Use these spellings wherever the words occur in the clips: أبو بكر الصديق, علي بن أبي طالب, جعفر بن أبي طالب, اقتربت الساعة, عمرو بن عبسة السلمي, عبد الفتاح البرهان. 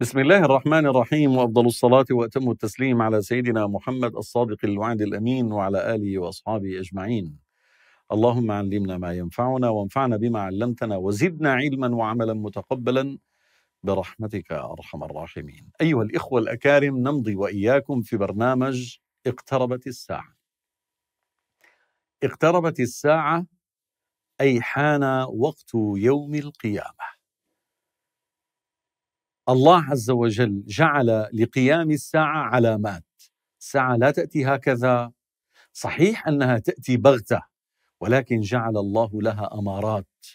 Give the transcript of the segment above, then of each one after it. بسم الله الرحمن الرحيم، وأفضل الصلاة وأتم التسليم على سيدنا محمد الصادق الوعد الأمين وعلى آله وأصحابه أجمعين. اللهم علمنا ما ينفعنا وانفعنا بما علمتنا وزدنا علما وعملا متقبلا برحمتك يا أرحم الراحمين. أيها الإخوة الأكارم، نمضي وإياكم في برنامج اقتربت الساعة. اقتربت الساعة أي حان وقت يوم القيامة. الله عز وجل جعل لقيام الساعة علامات. الساعة لا تأتي هكذا، صحيح أنها تأتي بغتة، ولكن جعل الله لها أمارات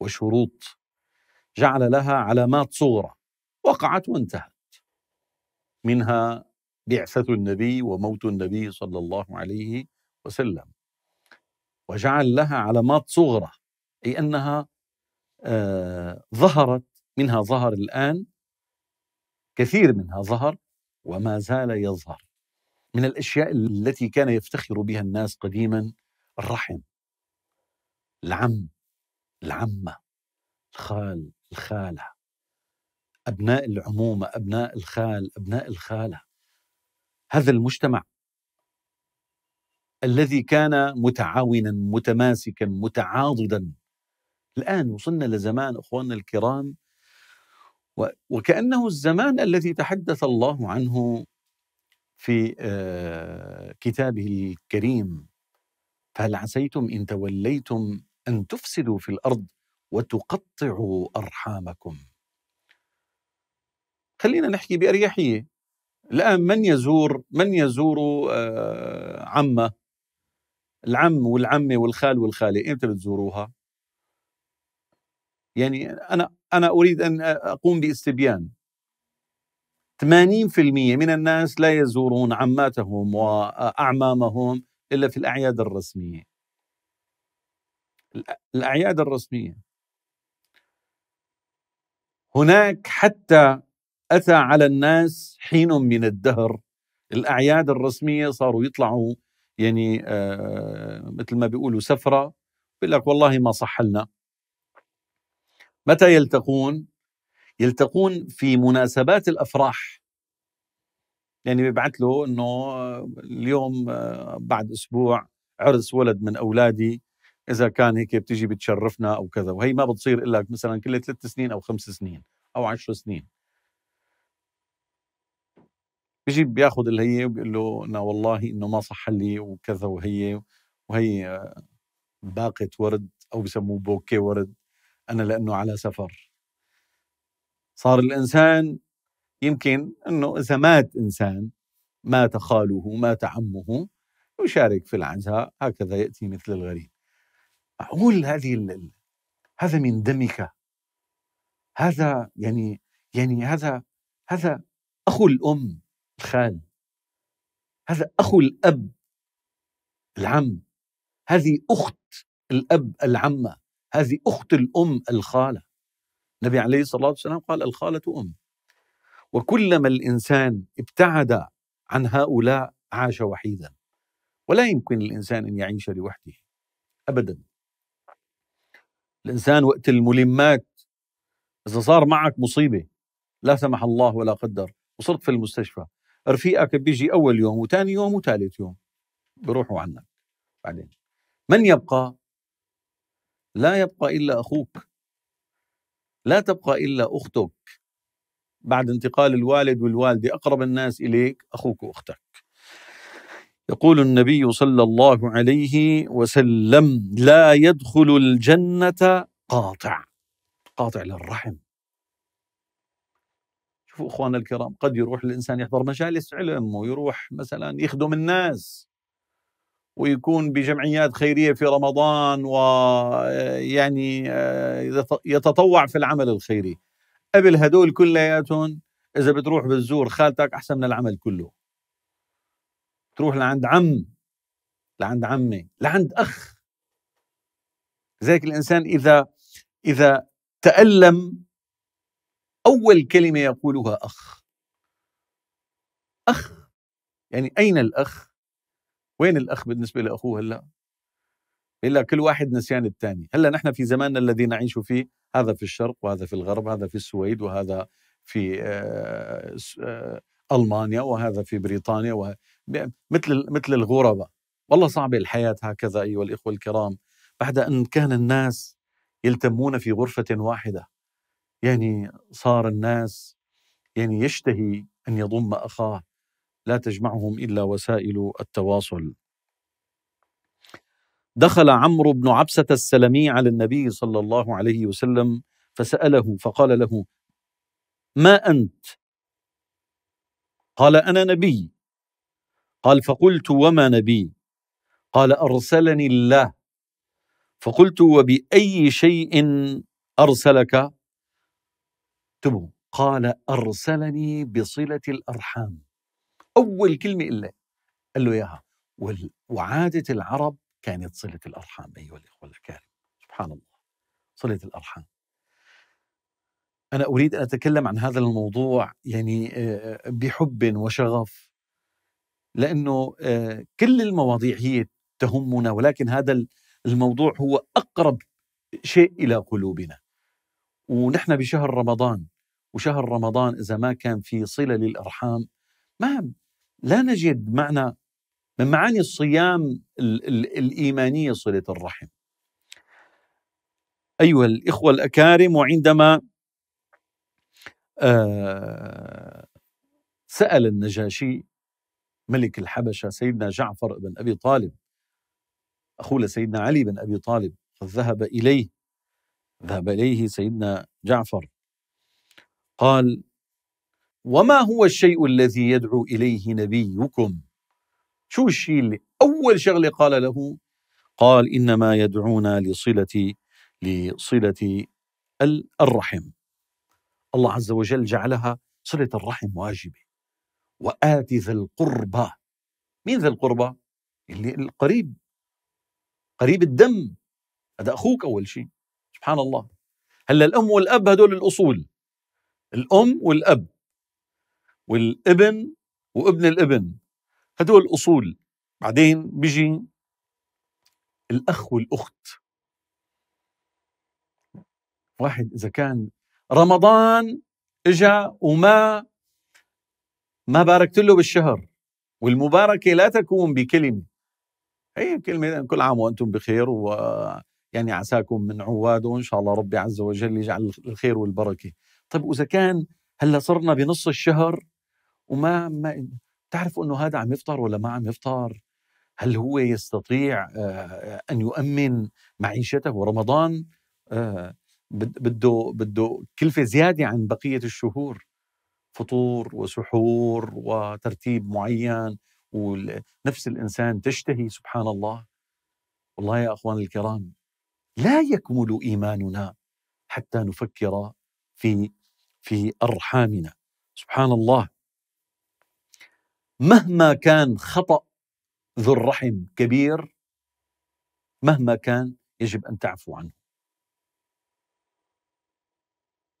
وشروط، جعل لها علامات صغرى وقعت وانتهت، منها بعثة النبي وموت النبي صلى الله عليه وسلم. وجعل لها علامات صغرى أي أنها ظهرت، منها ظهر الآن، كثير منها ظهر وما زال يظهر. من الأشياء التي كان يفتخر بها الناس قديما الرحم، العم، العمة، الخال، الخالة، أبناء العمومة، أبناء الخال، أبناء الخالة. هذا المجتمع الذي كان متعاونا متماسكا متعاضدا، الآن وصلنا لزمان أخواننا الكرام وكأنه الزمان الذي تحدث الله عنه في كتابه الكريم: فهل عسيتم إن توليتم أن تفسدوا في الأرض وتقطعوا أرحامكم. خلينا نحكي بأريحية الآن. من يزور عمه، العم والعمة والخال والخالة، إمتى بتزوروها؟ يعني أنا أريد أن أقوم باستبيان. 80% من الناس لا يزورون عماتهم وأعمامهم إلا في الأعياد الرسمية. الأعياد الرسمية هناك حتى أتى على الناس حين من الدهر، الأعياد الرسمية صاروا يطلعوا يعني مثل ما بيقولوا سفرة، بيقول لك والله ما صح لنا. متى يلتقون؟ يلتقون في مناسبات الأفراح، يعني بيبعث له أنه اليوم بعد أسبوع عرس ولد من أولادي، إذا كان هيك بتجي بتشرفنا أو كذا. وهي ما بتصير إلا مثلا كل 3 سنين أو 5 سنين أو 10 سنين، بيجي بياخذ اللي هي وبيقول له أنا والله إنه ما صح لي وكذا، وهي باقة ورد أو بسموه بوكي ورد، أنا لأنه على سفر. صار الإنسان يمكن أنه إذا مات إنسان، مات خاله، مات عمه، يشارك في العزاء، هكذا يأتي مثل الغريب. معقول هذا من دمك، هذا يعني هذا أخو الأم الخال، هذا أخو الأب العم، هذه أخت الأب العمة، هذه أخت الأم الخالة. النبي عليه الصلاة والسلام قال: الخالة أم. وكلما الإنسان ابتعد عن هؤلاء عاش وحيدا، ولا يمكن الإنسان أن يعيش لوحده أبدا. الإنسان وقت الملمات، إذا صار معك مصيبة لا سمح الله ولا قدر وصرت في المستشفى، رفيقك بيجي أول يوم وثاني يوم وثالث يوم بروحوا عنك. بعدين من يبقى؟ لا يبقى إلا أخوك، لا تبقى إلا أختك. بعد انتقال الوالد والوالدة أقرب الناس إليك أخوك وأختك. يقول النبي صلى الله عليه وسلم: لا يدخل الجنة قاطع للرحم. شوفوا إخواننا الكرام، قد يروح الإنسان يحضر مجالس علم، ويروح مثلا يخدم الناس، ويكون بجمعيات خيرية في رمضان، ويعني يتطوع في العمل الخيري. قبل هدول كلياتهم إذا بتروح بتزور خالتك أحسن من العمل كله. تروح لعند عم، لعند عمي، لعند أخ. لذلك الإنسان إذا تألم أول كلمة يقولها أخ. أخ يعني أين الأخ؟ وين الأخ بالنسبة لأخوه هلأ؟ إلا كل واحد نسيان الثاني. هلأ نحن في زماننا الذي نعيش فيه، هذا في الشرق وهذا في الغرب، هذا في السويد وهذا في ألمانيا وهذا في بريطانيا مثل الغرباء. والله صعبة الحياة هكذا أيها الإخوة الكرام، بعد أن كان الناس يلتمون في غرفة واحدة، يعني صار الناس يعني يشتهي أن يضم أخاه، لا تجمعهم إلا وسائل التواصل. دخل عمرو بن عبسة السلمي على النبي صلى الله عليه وسلم فسأله فقال له: ما أنت؟ قال: أنا نبي. قال: فقلت: وما نبي؟ قال: أرسلني الله. فقلت: وبأي شيء أرسلك؟ تبه. قال: أرسلني بصلة الأرحام. أول كلمة إلا قال له إياها. وعادة العرب كانت صلة الأرحام أيها الإخوة الأكارم، سبحان الله، صلة الأرحام. أنا أريد أن أتكلم عن هذا الموضوع يعني بحب وشغف، لأنه كل المواضيع هي تهمنا، ولكن هذا الموضوع هو أقرب شيء إلى قلوبنا. ونحن بشهر رمضان، وشهر رمضان إذا ما كان في صلة للأرحام لا نجد معنى من معاني الصيام الإيمانية صلة الرحم أيها الإخوة الأكارم. وعندما سأل النجاشي ملك الحبشة سيدنا جعفر بن أبي طالب أخوه لسيدنا علي بن أبي طالب، ذهب إليه سيدنا جعفر قال: وما هو الشيء الذي يدعو إليه نبيكم؟ شو الشيء اللي أول شغلة قال له؟ قال: إنما يدعونا لصلة الرحم. الله عز وجل جعلها صلة الرحم واجبة. وآتي ذا القربى. مين ذا القربى؟ اللي القريب، قريب الدم، هذا أخوك أول شيء، سبحان الله. هلا الأم والأب هدول الأصول، الأم والأب والابن وابن الابن، هدول أصول. بعدين بيجي الأخ والأخت. واحد إذا كان رمضان إجا وما باركت له بالشهر، والمباركة لا تكون بكلمة، هي كلمة كل عام وأنتم بخير، ويعني عساكم من عواد، وإن شاء الله ربي عز وجل يجعل الخير والبركة. طيب وإذا كان هلا صرنا بنص الشهر وما تعرفوا أنه هذا عم يفطر ولا ما عم يفطر، هل هو يستطيع أن يؤمن معيشته؟ ورمضان بده كلفة زيادة عن بقية الشهور، فطور وسحور وترتيب معين، ونفس الإنسان تشتهي، سبحان الله. والله يا أخوان الكرام، لا يكمل إيماننا حتى نفكر في أرحامنا، سبحان الله. مهما كان خطأ ذو الرحم كبير، مهما كان يجب أن تعفو عنه.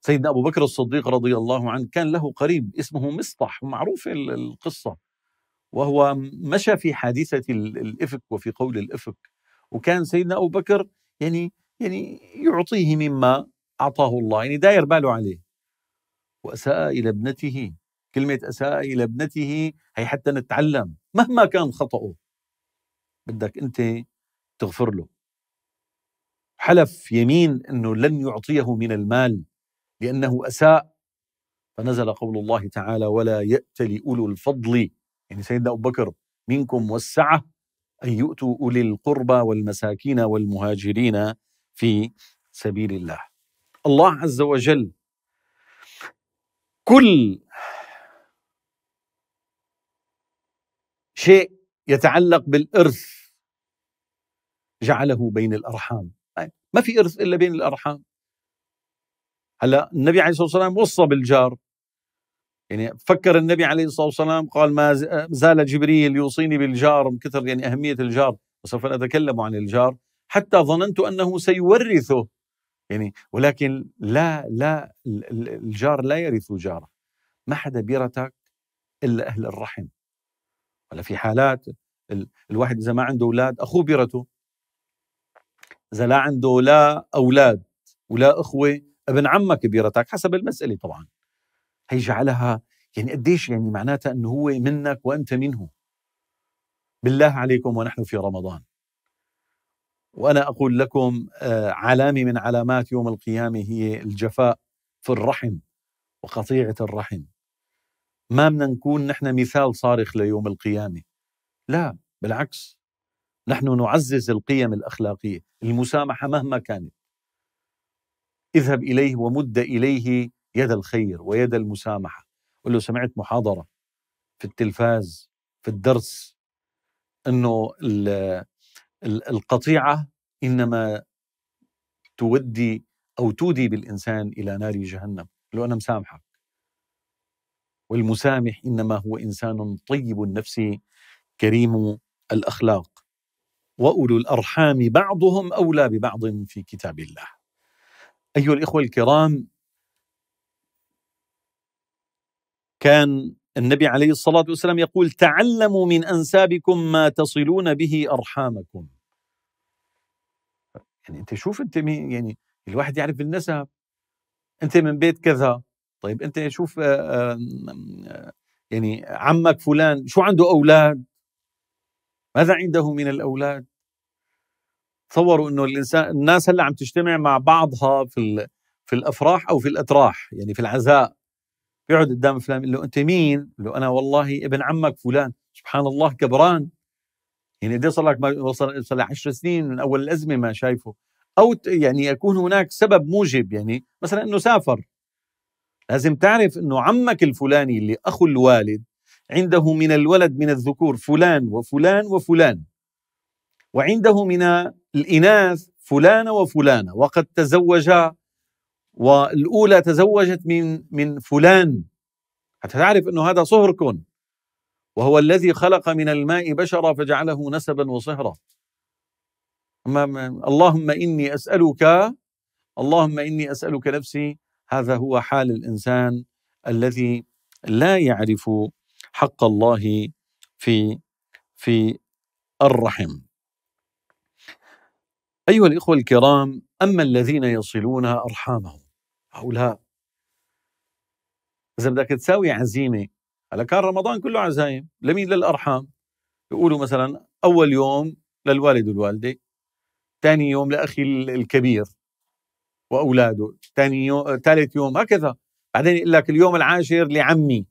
سيدنا أبو بكر الصديق رضي الله عنه كان له قريب اسمه مصطح، معروفة القصة، وهو مشى في حادثة الإفك وفي قول الإفك، وكان سيدنا أبو بكر يعني يعطيه مما أعطاه الله، يعني داير باله عليه. وأساء إلى ابنته، كلمة أساء إلى ابنته هي حتى نتعلم مهما كان خطأه بدك أنت تغفر له. حلف يمين أنه لن يعطيه من المال لأنه أساء، فنزل قول الله تعالى: ولا يأتل أولو الفضل، يعني سيدنا أبو بكر، منكم والسعة أن يؤتوا أولي القربى والمساكين والمهاجرين في سبيل الله. الله عز وجل كل شيء يتعلق بالإرث جعله بين الأرحام، ما في إرث إلا بين الأرحام. هلا النبي عليه الصلاة والسلام وصى بالجار، يعني فكر النبي عليه الصلاة والسلام قال: ما زال جبريل يوصيني بالجار، من كثر يعني أهمية الجار، وسوف نتكلم عن الجار، حتى ظننت أنه سيورثه، يعني ولكن لا الجار لا يرث جاره، ما حدا بيرثك إلا أهل الرحم. ولا في حالات الواحد إذا ما عنده أولاد أخوه بيرثه، إذا لا عنده لا أولاد ولا أخوة ابن عمك بيرثك، حسب المسألة طبعا. هيجعلها يعني قديش يعني معناتها أنه هو منك وأنت منه. بالله عليكم ونحن في رمضان، وأنا أقول لكم علامة من علامات يوم القيامة هي الجفاء في الرحم وقطيعة الرحم. ما بدنا نكون نحن مثال صارخ ليوم القيامة، لا بالعكس، نحن نعزز القيم الأخلاقية. المسامحة مهما كانت، اذهب إليه ومد إليه يد الخير ويد المسامحة، قل له سمعت محاضرة في التلفاز في الدرس أنه القطيعة إنما تودي أو تودي بالإنسان إلى نار جهنم، لو أنا مسامحك. والمسامح إنما هو إنسان طيب النفس كريم الأخلاق، وأولو الأرحام بعضهم أولى ببعض في كتاب الله. أيها الإخوة الكرام، كان النبي عليه الصلاة والسلام يقول تعلموا من أنسابكم ما تصلون به أرحامكم. يعني أنت شوف أنت مين، يعني الواحد يعرف بالنسب، أنت من بيت كذا، طيب أنت شوف يعني عمك فلان شو عنده أولاد، ماذا عنده من الأولاد. تصوروا أنه الناس هلأ عم تجتمع مع بعضها في الأفراح أو في الأتراح، يعني في العزاء، بيقعد قدام فلان يقول له أنت مين؟ يقول له أنا والله ابن عمك فلان. سبحان الله كبران، يعني قد صار لك وصل 10 سنين من أول الأزمة ما شايفه، أو يعني يكون هناك سبب موجب، يعني مثلا أنه سافر. لازم تعرف أنه عمك الفلاني اللي أخو الوالد عنده من الولد من الذكور فلان وفلان وفلان، وعنده من الإناث فلان وفلان، وقد تزوجا والأولى تزوجت من فلان، حتى تعرف أنه هذا صهركم، وهو الذي خلق من الماء بشرا فجعله نسبا وصهرا. اللهم إني أسألك نفسي. هذا هو حال الإنسان الذي لا يعرف حق الله في الرحم. أيها الإخوة الكرام، أما الذين يصلون أرحامهم، هؤلاء إذا بدك تساوي عزيمة، هلا كان رمضان كله عزايم، لمين؟ للأرحام. يقولوا مثلا أول يوم للوالد والوالدة، ثاني يوم لأخي الكبير وأولاده، ثالث يوم هكذا، بعدين يقول لك اليوم العاشر لعمي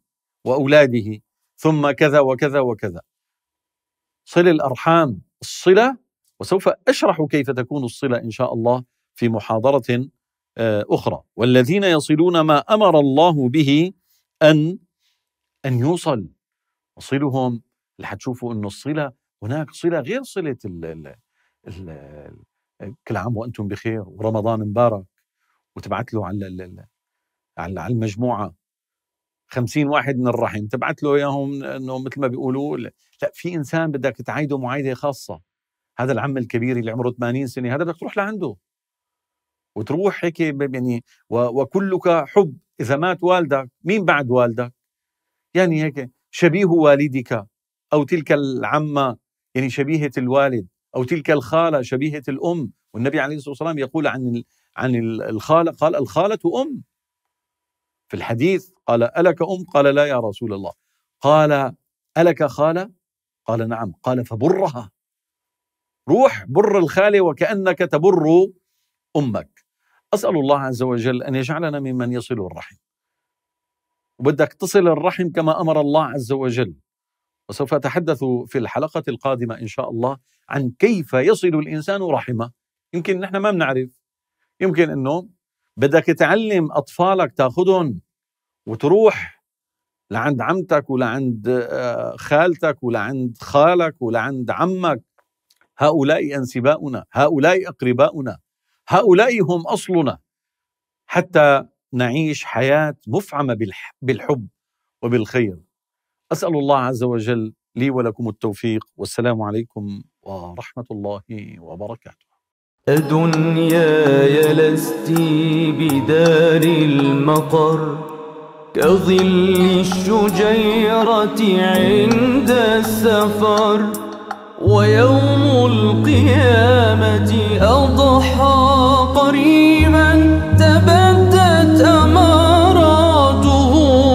وأولاده، ثم كذا وكذا وكذا. صل الأرحام. الصلة، وسوف أشرح كيف تكون الصلة إن شاء الله في محاضرة أخرى. والذين يصلون ما أمر الله به أن يوصل، وصلهم اللي حتشوفوا أن الصلة، هناك صلة غير صلة كل عام وأنتم بخير ورمضان مبارك، وتبعت له على المجموعة 50 واحد من الرحم، تبعت له اياهم انه مثل ما بيقولوا. لا، في انسان بدك تعايده معايده خاصه، هذا العم الكبير اللي عمره 80 سنه، هذا بدك تروح لعنده وتروح هيك يعني وكلك حب. اذا مات والدك، مين بعد والدك؟ يعني هيك شبيه والدك، او تلك العمه يعني شبيهه الوالد، او تلك الخاله شبيهه الام. والنبي عليه الصلاه والسلام يقول عن الخاله، قال الخاله ام. في الحديث قال ألك أم؟ قال لا يا رسول الله. قال ألك خالة؟ قال نعم. قال فبرها، روح بر الخالة وكأنك تبر أمك. أسأل الله عز وجل أن يجعلنا ممن يصل الرحم. وبدك تصل الرحم كما أمر الله عز وجل، وسوف أتحدث في الحلقة القادمة إن شاء الله عن كيف يصل الإنسان رحمه. يمكن نحن ما بنعرف، يمكن أنه بدك تعلم أطفالك، تأخذهم وتروح لعند عمتك ولعند خالتك ولعند خالك ولعند عمك. هؤلاء أنسباؤنا، هؤلاء أقرباؤنا، هؤلاء هم أصلنا، حتى نعيش حياة مفعمة بالحب وبالخير. أسأل الله عز وجل لي ولكم التوفيق، والسلام عليكم ورحمة الله وبركاته. دنياي لست بدار المقر كظل الشجيرة عند السفر، ويوم القيامة أضحى قريبا تبدت أماراته.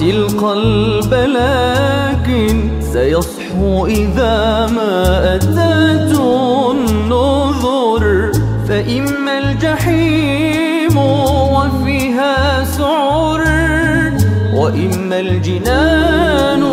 تلك البلاكن سيصحو إذا ما أتاته النذر، فإما الجحيم وفيها سعر، وإما الجنان